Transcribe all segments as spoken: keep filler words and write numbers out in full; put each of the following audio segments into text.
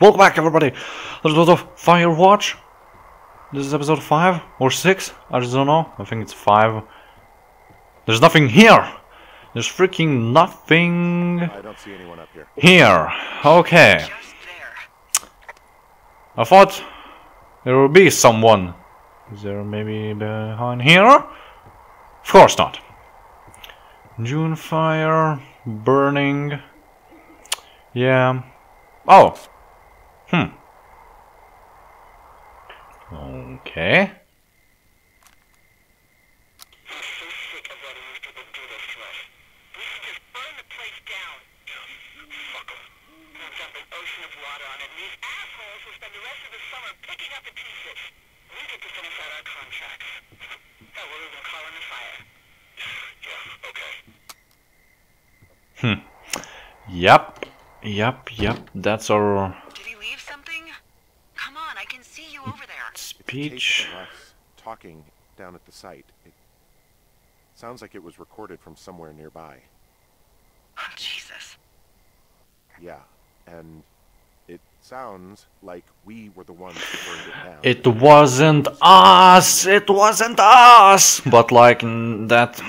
Welcome back, everybody. This was Firewatch. This is episode five or six. I just don't know. I think it's five. There's nothing here. There's freaking nothing. I don't see anyone up here. Here. Okay. I thought there would be someone. Is there maybe behind here? Of course not. June fire burning. Yeah. Oh. Hmm. Okay. Hmm. Yep. Yep. Yep. That's our. Did he leave something? Come on, I can see you over there. Speech. Talking down at the site. It sounds like it was recorded from somewhere nearby. Oh, Jesus. Yeah, and it sounds like we were the ones who burned it down. It wasn't us. It wasn't us. But like that.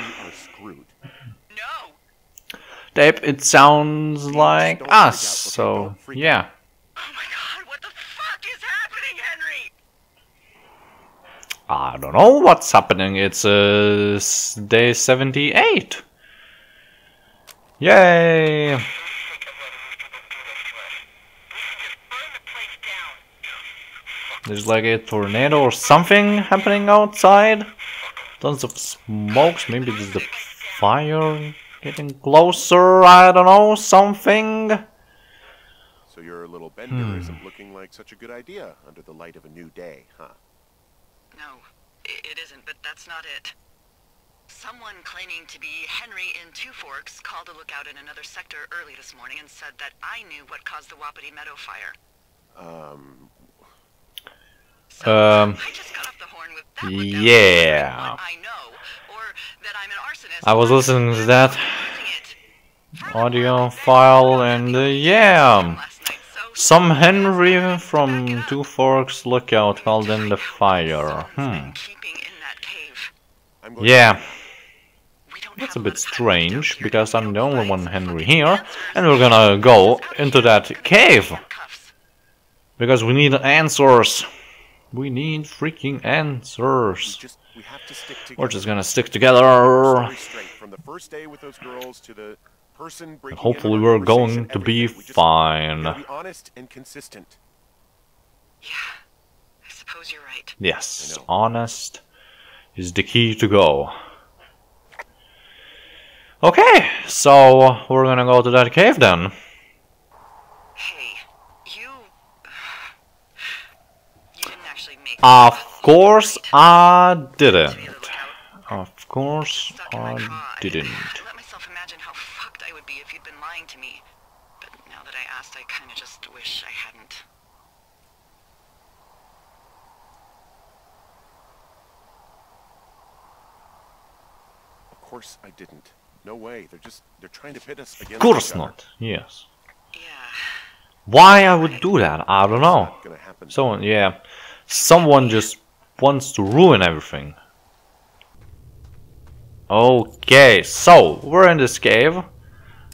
Tape, it sounds like us, so yeah. Oh my god, what the fuck is happening, Henry? I don't know what's happening. It's uh, day seventy-eight. Yay! There's like a tornado or something happening outside. Tons of smokes, maybe there's the fire. Getting closer, I don't know, something. So your little bender hmm. isn't looking like such a good idea under the light of a new day, huh? No, it isn't, but that's not it. Someone claiming to be Henry in Two Forks called a lookout in another sector early this morning and said that I knew what caused the Wapiti Meadow fire. Um... So um... I just got off the horn with that one. Yeah. I know. That I'm an arsonist. I was listening to that audio file and uh, yeah, some Henry from Two Forks lookout held in the fire. Hmm. Yeah, that's a bit strange because I'm the only one Henry here, and we're gonna go into that cave because we need answers. We need freaking answers. We have to stick together. We're just gonna stick together. From the first day with those girls to the person breaking and hopefully we're going to be fine. Be honest and consistent. Yeah, I suppose you're right. Yes, honest is the key to go. Okay, so we're gonna go to that cave then. Hey, you. You didn't actually make. Uh, Of course I didn't. Of course I didn't. Let myself imagine how fucked I would be if you'd been lying to me. But now that I asked, I kind of just wish I hadn't. Of course I didn't. No way. They're just they're trying to pit us against each other. Of course not. Yes. Yeah. Why I would do that? I don't know. So yeah, someone just wants to ruin everything. Okay, so we're in this cave.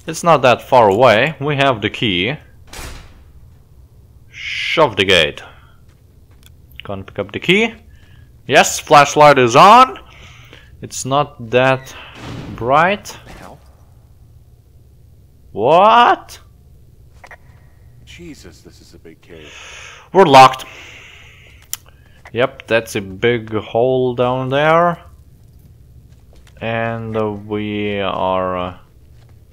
It's not that far away. We have the key. Shove the gate. Can't pick up the key. Yes, flashlight is on. It's not that bright. What? Jesus, this is a big cave. We're locked. Yep, that's a big hole down there. And uh, we are uh,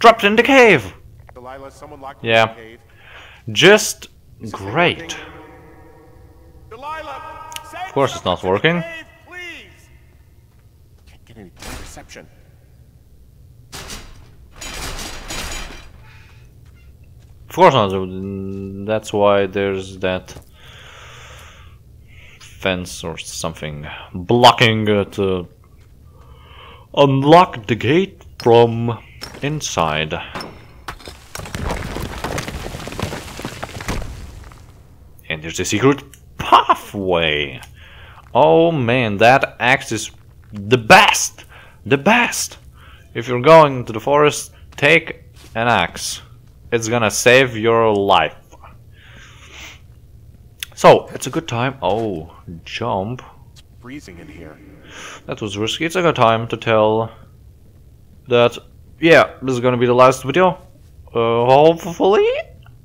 trapped in the cave! Delilah, someone locked yeah. The cave. Just is great. Delilah, of course it's not working. Cave, can't get any reception. Of course not, that's why there's that fence or something blocking uh, to unlock the gate from inside. There's a secret pathway. Oh man, that axe is the best! The best! If you're going to the forest, take an axe. It's gonna save your life. So, it's a good time. Oh, jump. It's freezing in here. That was risky. It's a good time to tell that, yeah, this is gonna be the last video. Uh, hopefully?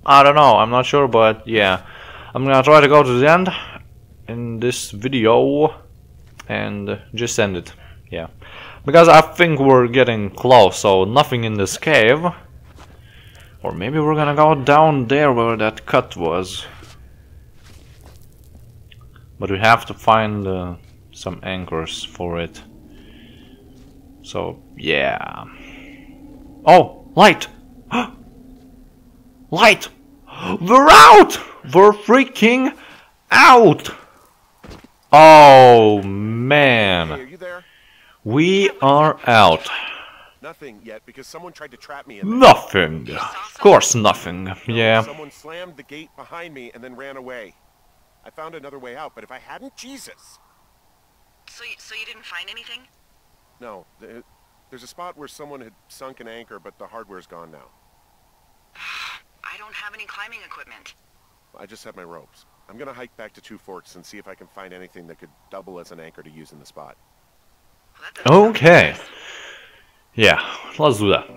I don't know. I'm not sure, but yeah. I'm gonna try to go to the end in this video and just end it. Yeah. Because I think we're getting close, so nothing in this cave. Or maybe we're gonna go down there where that cut was. But we have to find uh, some anchors for it. So, yeah. Oh, light! Light! We're out! We're freaking out! Oh, man. Hey, are you there? We are out. Nothing yet because someone tried to trap me in there. Nothing. Of course nothing. Yeah. Someone slammed the gate behind me and then ran away. I found another way out, but if I hadn't, Jesus. So you, so you didn't find anything? No. There, there's a spot where someone had sunk an anchor, but the hardware's gone now. I don't have any climbing equipment. I just have my ropes. I'm going to hike back to Two Forks and see if I can find anything that could double as an anchor to use in the spot. Well, okay. Yeah, let's do that.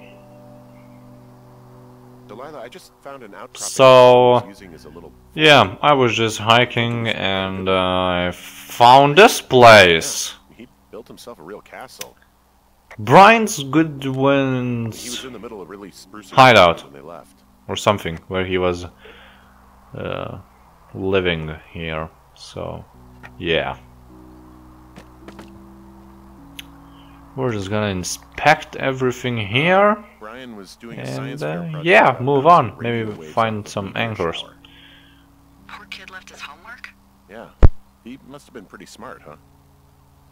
Delilah, I just found an outcropping so, using as a little... yeah, I was just hiking and uh, I found this place. Yeah, he built himself a real castle. Brian's Goodwin's he was in the middle of really spruce hideout when they left. Or something, where he was uh, living here. So, yeah. We're just gonna inspect everything here. Brian was doing and, science uh, fair yeah, move on. Maybe we'll find some anchors. Poor kid left his homework? Yeah. He must have been pretty smart, huh?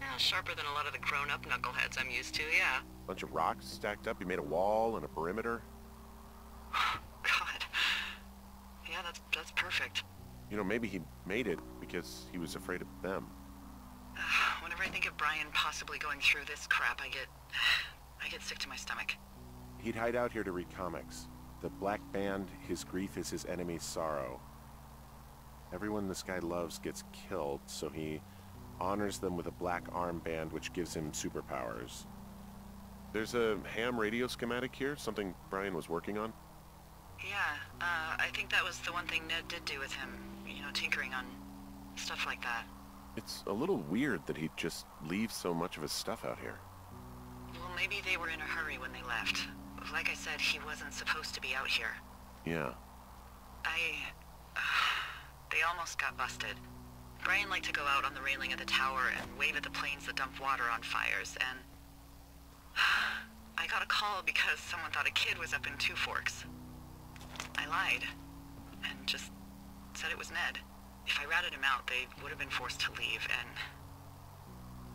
Yeah, sharper than a lot of the grown-up knuckleheads I'm used to, yeah. Bunch of rocks stacked up. He made a wall and a perimeter. God. Yeah, that's, that's perfect. You know, maybe he made it because he was afraid of them. Whenever I think of Brian possibly going through this crap, I get... I get sick to my stomach. He'd hide out here to read comics. The Black Band, his grief is his enemy's sorrow. Everyone this guy loves gets killed, so he honors them with a black armband, which gives him superpowers. There's a ham radio schematic here, something Brian was working on. Yeah, uh, I think that was the one thing Ned did do with him. You know, tinkering on stuff like that. It's a little weird that he just leaves so much of his stuff out here. Well, maybe they were in a hurry when they left. Like I said, he wasn't supposed to be out here. Yeah. I... Uh, they almost got busted. Brian liked to go out on the railing of the tower and wave at the planes that dump water on fires, and... I got a call because someone thought a kid was up in Two Forks. I lied. And just said it was Ned. If I ratted him out, they would have been forced to leave, and...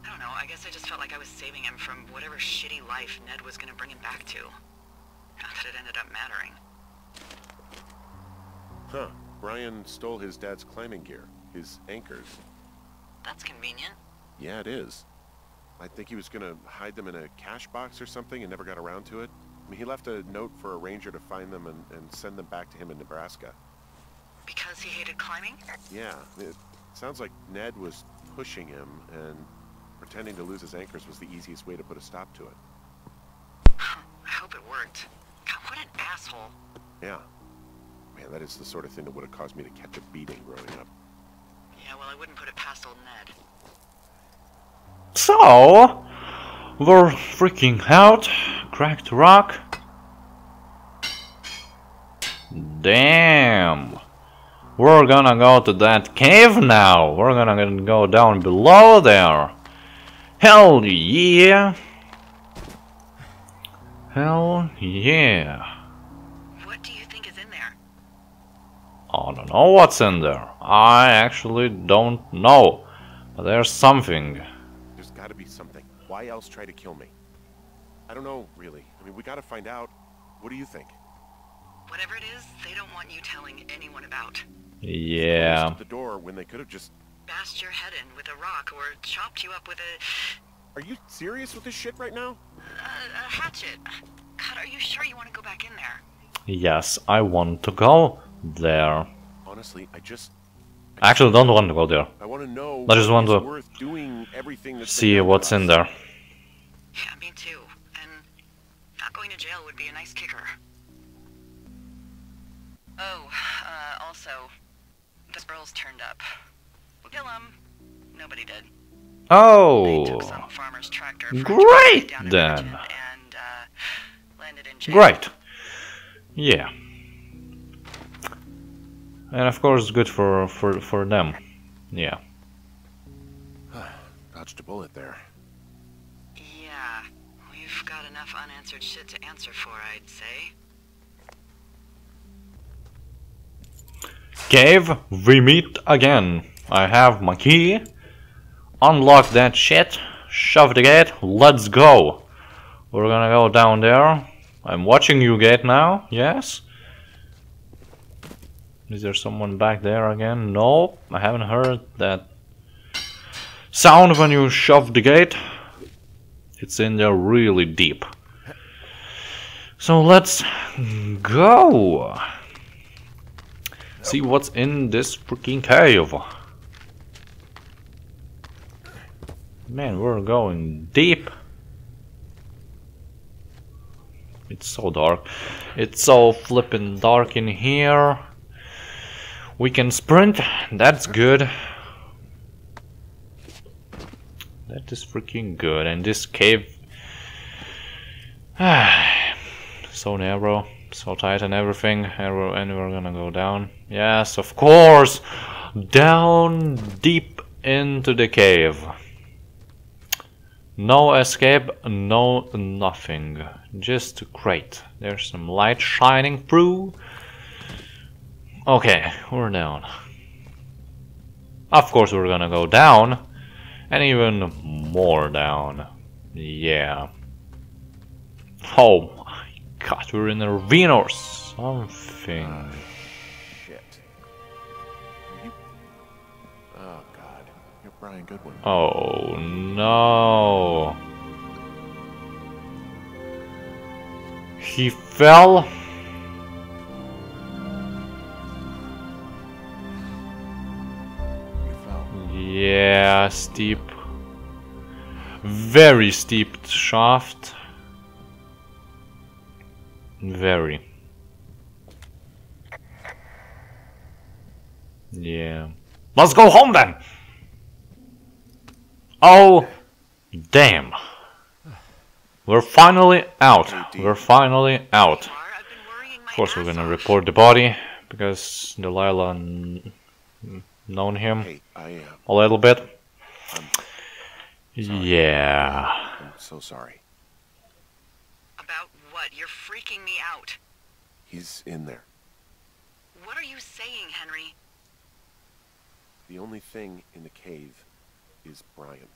I don't know, I guess I just felt like I was saving him from whatever shitty life Ned was gonna bring him back to. Not that it ended up mattering. Huh. Brian stole his dad's climbing gear. His anchors. That's convenient. Yeah, it is. I think he was gonna hide them in a cash box or something and never got around to it. I mean, he left a note for a ranger to find them and, and send them back to him in Nebraska. Because he hated climbing? Yeah. It sounds like Ned was pushing him, and pretending to lose his anchors was the easiest way to put a stop to it. I hope it worked. God, what an asshole. Yeah. Man, that is the sort of thing that would have caused me to catch a beating growing up. Yeah, well, I wouldn't put it past old Ned. So, we're freaking out. Cracked rock. Damn. We're gonna go to that cave now. We're gonna go down below there. Hell yeah. Hell yeah. What do you think is in there? I don't know what's in there. I actually don't know. But there's something. There's gotta be something. Why else try to kill me? I don't know, really. I mean, we gotta find out. What do you think? Whatever it is, they don't want you telling anyone about. Yeah. Closed the door when they could have just bashed your head in with a rock or chopped you up with a. Are you serious with this shit right now? Uh, a hatchet. God, are you sure you want to go back in there? Yes, I want to go there. Honestly, I just. I actually don't want to go there. I want to know. I just want to worth doing everything that's see what's in there. Yeah, me too. And not going to jail would be a nice kicker. Oh, uh, also, the squirrels turned up. We'll kill them. Nobody did. Oh. They took some farmer's tractor. Great then. And uh, landed in jail. Great. Yeah. And of course, good for for for them. Yeah. Dodged a bullet there. Yeah, we've got enough unanswered shit to answer for, I'd say. Cave, we meet again. I have my key. Unlock that shit. Shove the gate. Let's go. We're gonna go down there. I'm watching you gate now. Yes. Is there someone back there again? No, I haven't heard that sound when you shove the gate. It's in there really deep. So let's go. See what's in this freaking cave. Man, we're going deep. It's so dark. It's so flippin' dark in here. We can sprint, that's good. That is freaking good. And this cave, so narrow, so tight and everything, and we're, and we're gonna go down. Yes, of course, down deep into the cave. No escape, no nothing, just a crate. There's some light shining through. Okay, we're down. Of course we're gonna go down. And even more down. Yeah. Oh my god, we're in a ravine or something. Uh, shit. You... Oh god, you're Brian Goodwin. Oh no. He fell. Yeah, steep, very steep shaft, very, yeah, let's go home then. Oh, damn, we're finally out, we're finally out. Of course we're gonna report the body, because Delilah and known him hey, I am. a little bit. I'm yeah. I'm so sorry. About what? You're freaking me out. He's in there. What are you saying, Henry? The only thing in the cave is Brian.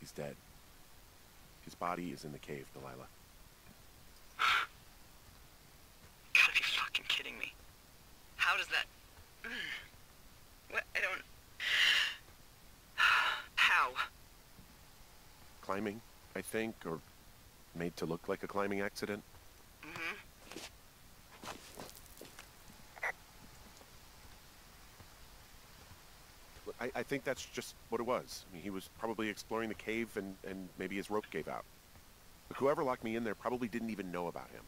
He's dead. His body is in the cave, Delilah. Gotta be fucking kidding me. How does that... What? I don't... How? Climbing, I think, or made to look like a climbing accident. Mm-hmm. I, I think that's just what it was. I mean, he was probably exploring the cave and, and maybe his rope gave out. But whoever locked me in there probably didn't even know about him.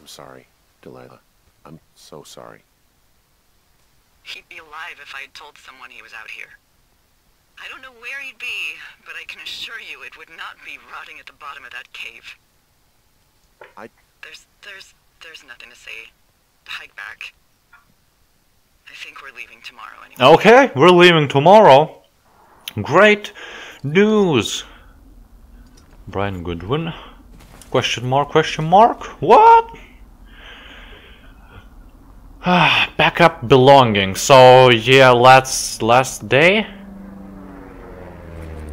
I'm sorry, Delilah. I'm so sorry. He'd be alive if I had told someone he was out here. I don't know where he'd be, but I can assure you it would not be rotting at the bottom of that cave. I... There's... there's... there's nothing to say. Hike back. I think we're leaving tomorrow anyway. Okay, we're leaving tomorrow. Great news. Brian Goodwin. Question mark, question mark. What? Back up belonging. So yeah, last last day,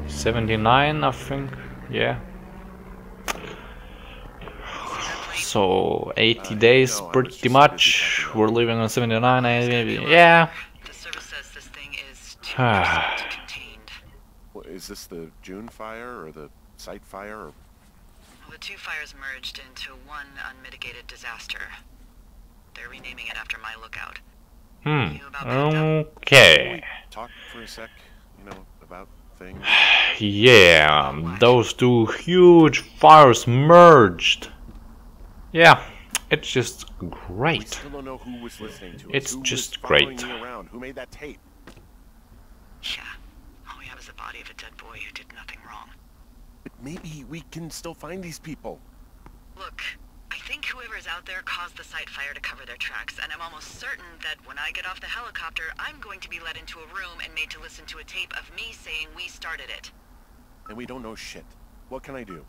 seventy-nine, I think. Yeah. so eighty days pretty much. We're living on seventy-nine, yeah. Is this the June fire or the site fire? Or... Well, the two fires merged into one unmitigated disaster. They're renaming it after my lookout. Hmm. Okay. Talk for a sec, you know, about things. Yeah, those two huge fires merged. Yeah, it's just great. We still don't know who was listening to us. It's who just was following great. Me around? Who made that tape? Yeah, all we have is the body of a dead boy who did nothing wrong. But maybe we can still find these people. Look, I think whoever's out there caused the site fire to cover their tracks, and I'm almost certain that when I get off the helicopter, I'm going to be led into a room and made to listen to a tape of me saying we started it. And we don't know shit. What can I do?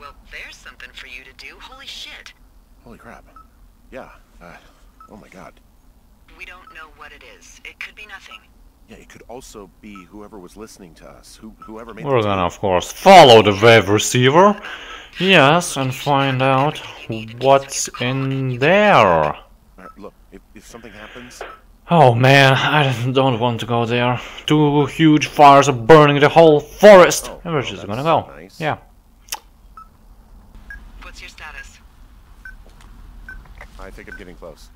Well, there's something for you to do. Holy shit. Holy crap. Yeah. Uh, oh my god. We don't know what it is. It could be nothing. Yeah, it could also be whoever was listening to us, who, whoever made. We're gonna, of course, follow the wave receiver, yes, and find out what's in there. Look, if, if something happens. Oh man, I don't want to go there. Two huge fires are burning the whole forest, oh, and we're just gonna go. Nice. Yeah. What's your status? I think I'm getting close.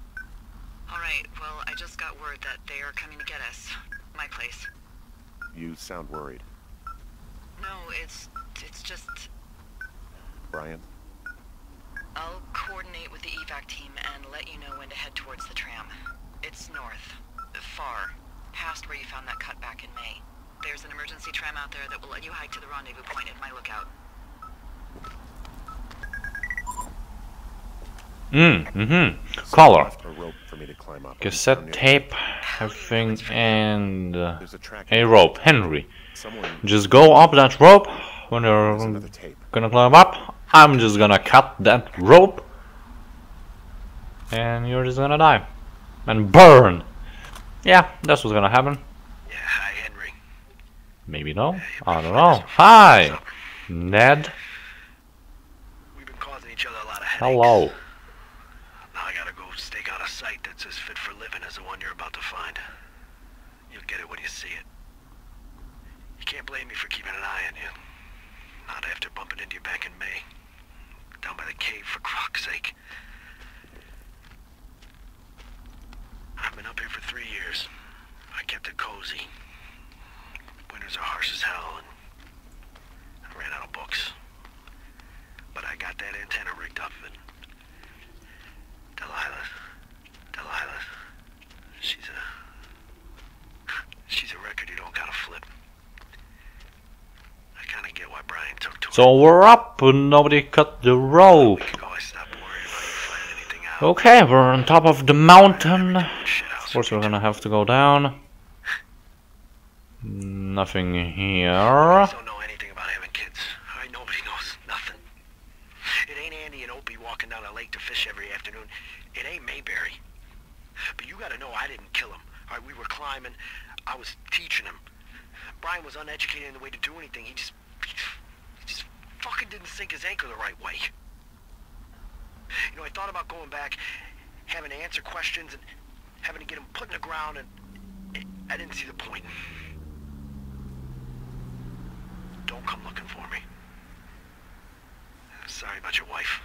All right. Well, I just got word that they are coming to get us. My place. You sound worried. No, it's it's just Brian. I'll coordinate with the evac team and let you know when to head towards the tram. It's north, far, past where you found that cut back in May. There's an emergency tram out there that will let you hike to the rendezvous point at my lookout. Mm, mm-hmm. Collar. Cassette tape, everything, and uh, a rope. Henry, just go up that rope. When you're gonna climb up, I'm just gonna cut that rope. And you're just gonna die. And burn. Yeah, that's what's gonna happen. Yeah, hi, Henry. Maybe no? I don't know. Hi, Ned. We've been causing each other a lot of headaches. Hello. As fit for living as the one you're about to find. You'll get it when you see it. You can't blame me for keeping an eye on you. Not after bumping into you back in May. Down by the cave, for croc's sake. I've been up here for three years. I kept it cozy. Winters are harsh as hell, and I ran out of books. But I got that antenna rigged up, and Delilah... Delilah, she's a, she's a record you don't gotta flip. I kinda get why Brian took to her. So we're up, and nobody cut the rope. We can always stop worrying about you finding anything out. Okay, we're on top of the mountain. Of course we're gonna have to go down. Nothing here. I don't know anything about having kids. I nobody knows nothing. It ain't Andy and Opie walking down a lake to fish every afternoon. It ain't Mayberry. But you gotta know I didn't kill him. All right, we were climbing. I was teaching him. Brian was uneducated in the way to do anything. He just... He just fucking didn't sink his anchor the right way. You know, I thought about going back, having to answer questions, and having to get him put in the ground, and... It, I didn't see the point. Don't come looking for me. Sorry about your wife.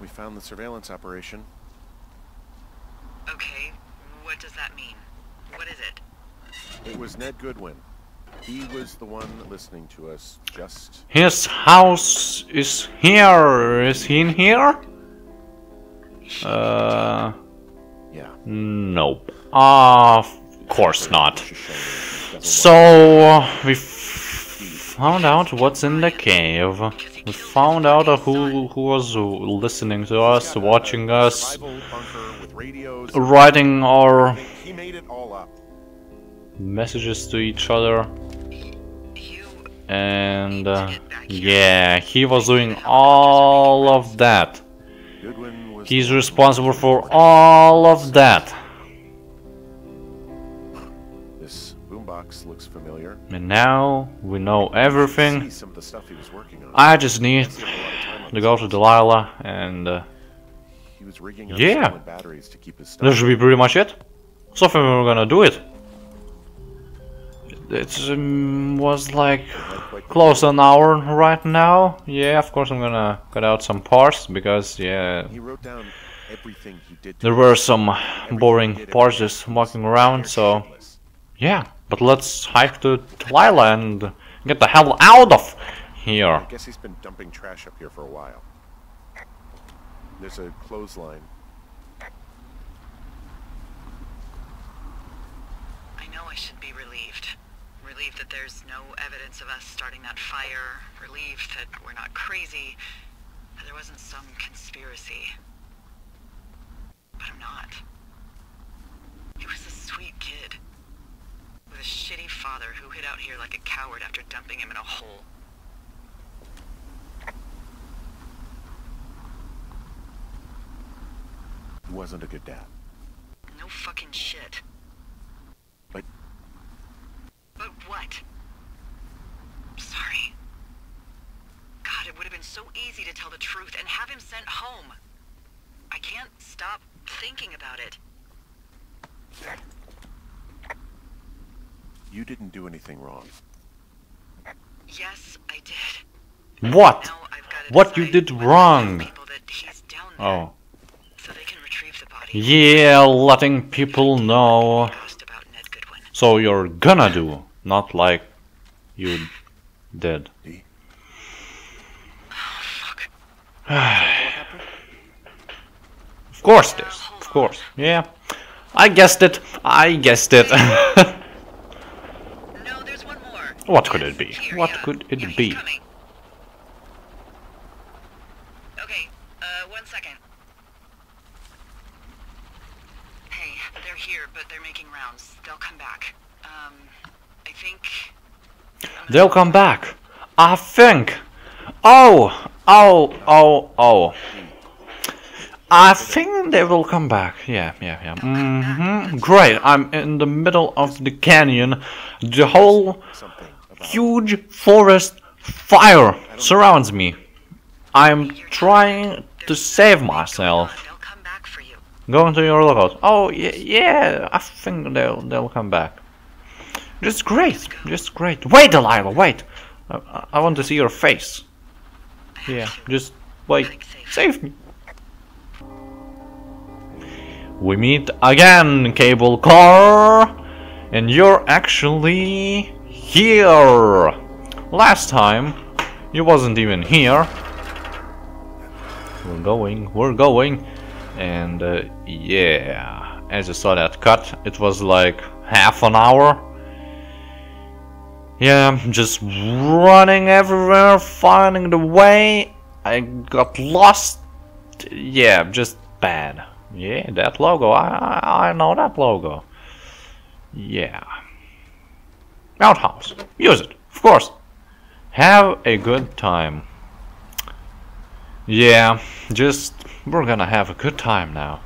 We found the surveillance operation. Okay, what does that mean? What is it? It was Ned Goodwin. He was the one listening to us, just... His house is here! Is he in here? Uh... Yeah. Nope. Uh, of course not. So, uh, we found out what's in the cave. We found out who who was listening to us, watching us, writing our messages to each other, and uh, yeah, he was doing all of that. He's responsible for all of that. This boombox looks familiar. And now we know everything. Some of the stuff he was working on. I just need to go to Delilah and uh, he was rigging up yeah. batteries to keep his stuff. That should be pretty much it. So far we're gonna do it. It um, was like close to an hour right now. Yeah, of course I'm gonna cut out some parts because yeah, he wrote down everything he did. There were some boring parts just walking around. So yeah, but let's hike to Delilah and get the hell out of here. I guess he's been dumping trash up here for a while. There's a clothesline. I know I should be relieved. Relieved that there's no evidence of us starting that fire. Relieved that we're not crazy. That there wasn't some conspiracy. But I'm not. He was a sweet kid. With a shitty father who hid out here like a coward after dumping him in a hole. He wasn't a good dad. No fucking shit. But... But what? I'm sorry. God, it would have been so easy to tell the truth and have him sent home. I can't stop thinking about it. You didn't do anything wrong. Yes, I did. What? What you did wrong? Oh. So they can retrieve the body. Yeah, letting people know. So you're gonna do, not like you did. Oh, fuck. Of course this. Of course. Yeah. I guessed it. I guessed it. No, there's one more. What could it be? What could it be? Okay, uh, one second. They're here, but they're making rounds. They'll come back. Um, I think... They'll come back. I think. Oh, oh, oh, oh. I think they will come back. Yeah, yeah, yeah. Mm-hmm. Great. I'm in the middle of the canyon. The whole huge forest fire surrounds me. I'm trying to save myself. Go into your lookout. Oh yeah, yeah. I think they'll they'll come back. Just great, just great. Wait, Delilah, wait. I, I want to see your face. Yeah, just wait. Save me. We meet again, cable car, and you're actually here. Last time, you wasn't even here. We're going. We're going. And uh, yeah, as you saw that cut, it was like half an hour. Yeah, just running everywhere, finding the way. I got lost. Yeah, just bad. Yeah, that logo. I I, I know that logo. Yeah. Outhouse. Use it, of course. Have a good time. Yeah, just. We're gonna have a good time now.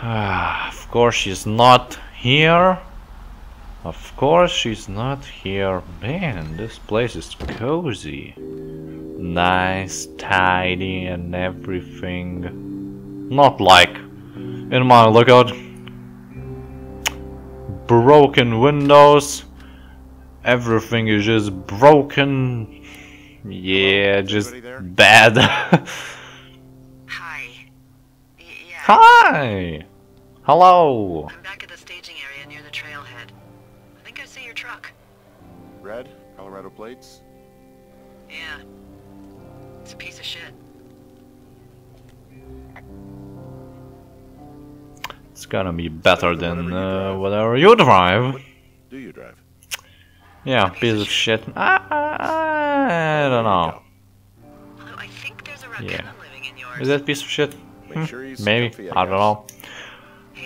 Uh, of course she's not here. Of course she's not here. Man, this place is cozy. Nice, tidy and everything. Not like in my lookout. Broken windows. Everything is just broken. Yeah, just bad. Hi. Y yeah. Hi. Hello. I'm back at the staging area near the trailhead. I think I see your truck. Red, Colorado plates. Yeah. It's a piece of shit. It's gonna be better than uh, whatever you drive. What do you drive? Yeah, piece of shit. I, I don't know. I think there's a yeah. living in yours. Is that piece of shit? Hmm, sure maybe. I don't know.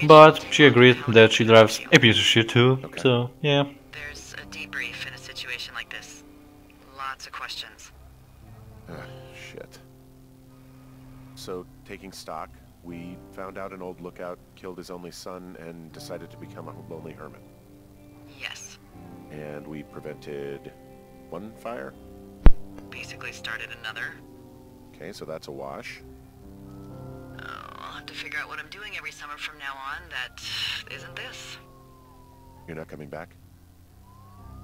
But she agreed that she drives a piece of shit too. Okay. So, yeah. There's a debrief in a situation like this. Lots of questions. Uh, shit. So, taking stock. We found out an old lookout killed his only son and decided to become a lonely hermit. Yes. And we prevented one fire? Basically started another. Okay, so that's a wash. Oh, I'll have to figure out what I'm doing every summer from now on that isn't this. You're not coming back?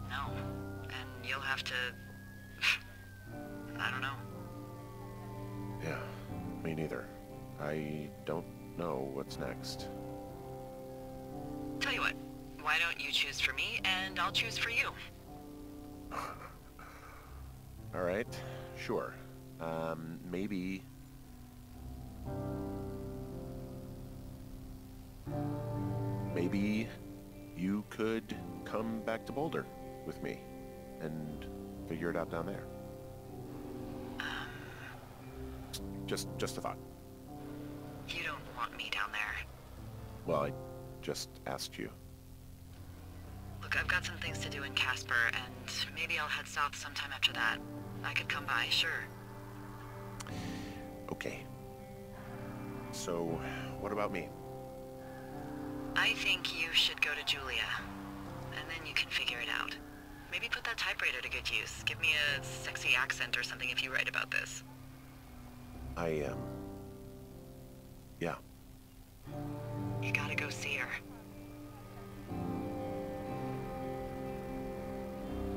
No. And you'll have to... I don't know. Yeah, me neither. I don't know what's next. Tell you what, why don't you choose for me, and I'll choose for you. All right, sure. Um, maybe... Maybe you could come back to Boulder with me and figure it out down there. Um... Just, just a thought. You don't want me down there. Well, I just asked you. Look, I've got some things to do in Casper, and maybe I'll head south sometime after that. I could come by, sure. Okay. So, what about me? I think you should go to Julia, and then you can figure it out. Maybe put that typewriter to good use. Give me a sexy accent or something if you write about this. I, um... yeah. You gotta go see her.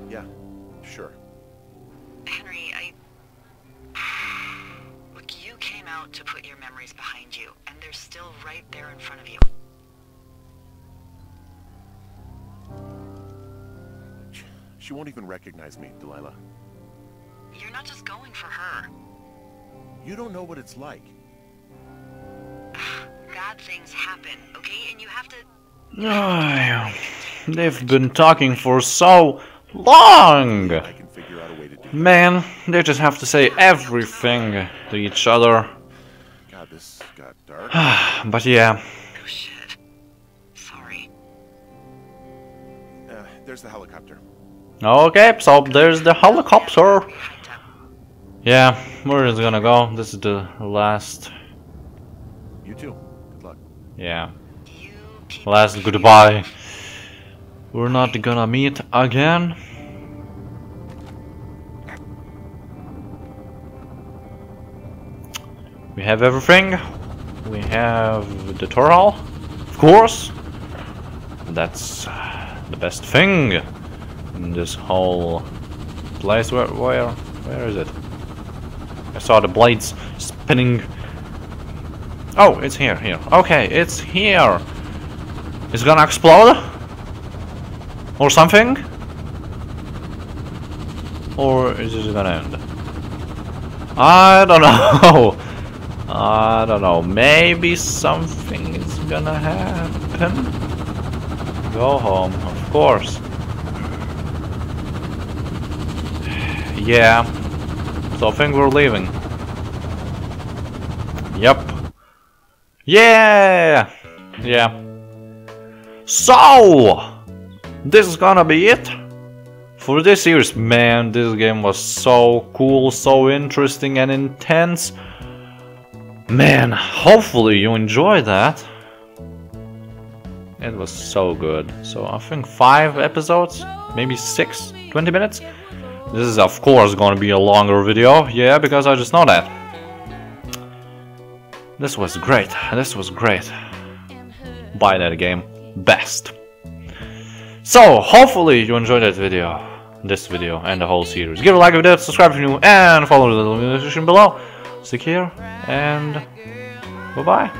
Yeah, sure. Henry, I... Look, you came out to put your memories behind you, and they're still right there in front of you. She won't even recognize me, Delilah. You're not just going for her. You don't know what it's like. Bad things happen, okay? And you have to... Oh, yeah. They've been talking for so long! Man, they just have to say everything to each other. God, this got dark. But yeah. Oh shit. Sorry. Uh, there's the helicopter. Okay, so there's the helicopter. Yeah, we're just gonna go. This is the last. You too. Good luck. Yeah. Last goodbye. We're not gonna meet again. We have everything. We have the Torhal, of course. That's the best thing. In this whole place, where, where, where is it? I saw the blades spinning. Oh, it's here, here. Okay, it's here. It's gonna explode? Or something? Or is it gonna end? I don't know. I don't know. Maybe something is gonna happen. Go home, of course. Yeah, so I think we're leaving. Yep. Yeah! Yeah. So! This is gonna be it for this series. Man, this game was so cool, so interesting and intense. Man, hopefully you enjoyed that. It was so good. So I think five episodes, maybe six, twenty minutes. This is of course gonna be a longer video, yeah, because I just know that. This was great, this was great. Buy that game, best. So, hopefully you enjoyed that video, this video and the whole series. Give a like if you did, subscribe if you're new, and follow the description below. Stick here, and bye-bye.